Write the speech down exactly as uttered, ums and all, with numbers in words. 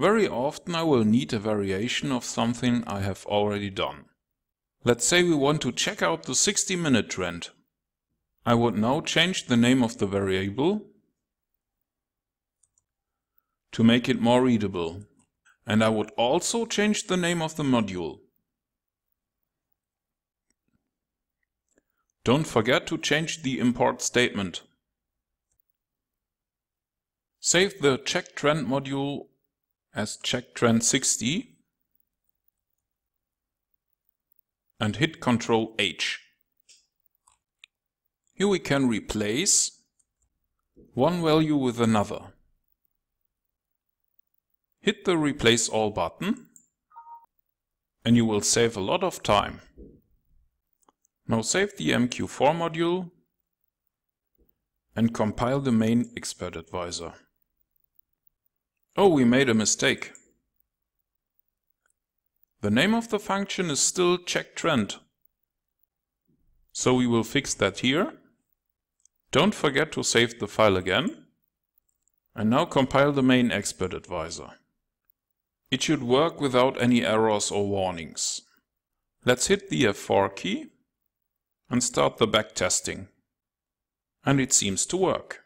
Very often I will need a variation of something I have already done. Let's say we want to check out the sixty minute trend. I would now change the name of the variable to make it more readable. And I would also change the name of the module. Don't forget to change the import statement. Save the CheckTrend module as CheckTrend sixty and hit control H. Here we can replace one value with another. Hit the Replace All button and you will save a lot of time. Now save the M Q four module and compile the main Expert Advisor. Oh, we made a mistake. The name of the function is still CheckTrend. So we will fix that here. Don't forget to save the file again. And now compile the main Expert Advisor. It should work without any errors or warnings. Let's hit the F four key and start the back testing. And it seems to work.